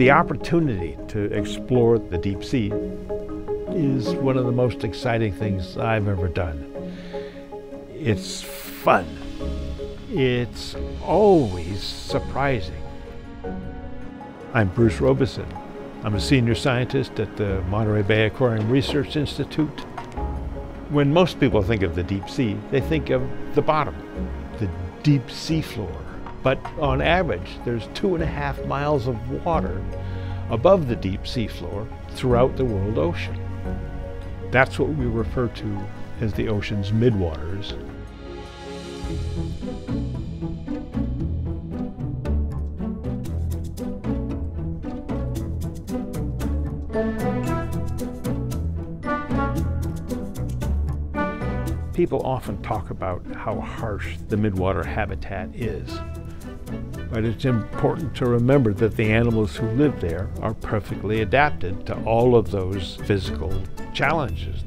The opportunity to explore the deep sea is one of the most exciting things I've ever done. It's fun. It's always surprising. I'm Bruce Robison. I'm a senior scientist at the Monterey Bay Aquarium Research Institute. When most people think of the deep sea, they think of the bottom, the deep sea floor. But on average, there's 2.5 miles of water above the deep sea floor throughout the world ocean. That's what we refer to as the ocean's midwaters. People often talk about how harsh the midwater habitat is, but it's important to remember that the animals who live there are perfectly adapted to all of those physical challenges.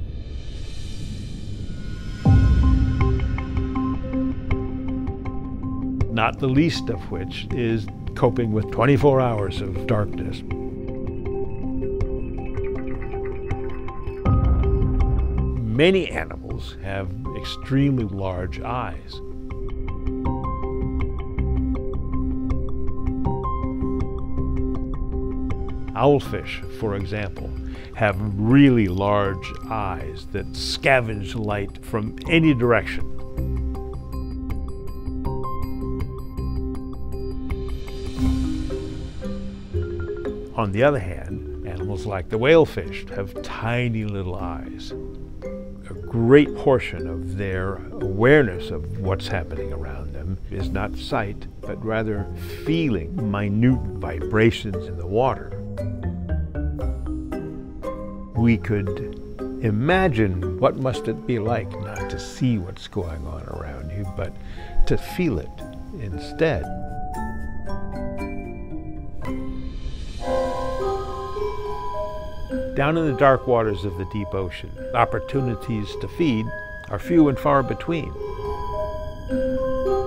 Not the least of which is coping with 24 hours of darkness. Many animals have extremely large eyes. Owlfish, for example, have really large eyes that scavenge light from any direction. On the other hand, animals like the whalefish have tiny little eyes. A great portion of their awareness of what's happening around them is not sight, but rather feeling minute vibrations in the water. We could imagine what must it be like not to see what's going on around you, but to feel it instead. Down in the dark waters of the deep ocean, opportunities to feed are few and far between.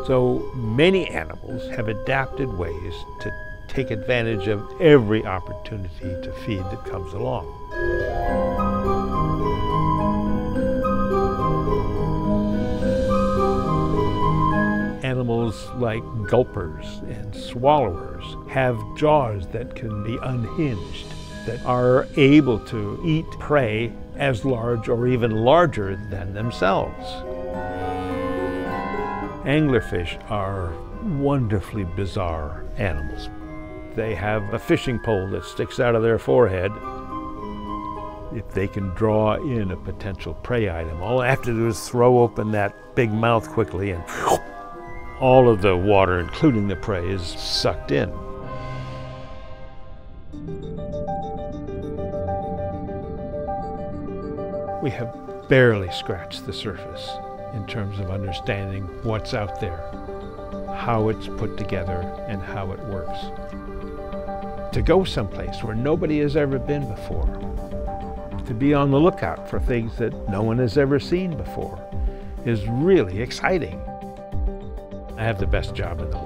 So many animals have adapted ways to take advantage of every opportunity to feed that comes along. Animals like gulpers and swallowers have jaws that can be unhinged, that are able to eat prey as large or even larger than themselves. Anglerfish are wonderfully bizarre animals. They have a fishing pole that sticks out of their forehead. If they can draw in a potential prey item, all I have to do is throw open that big mouth quickly and all of the water, including the prey, is sucked in. We have barely scratched the surface in terms of understanding what's out there, how it's put together, and how it works. To go someplace where nobody has ever been before, to be on the lookout for things that no one has ever seen before, is really exciting. I have the best job in the world.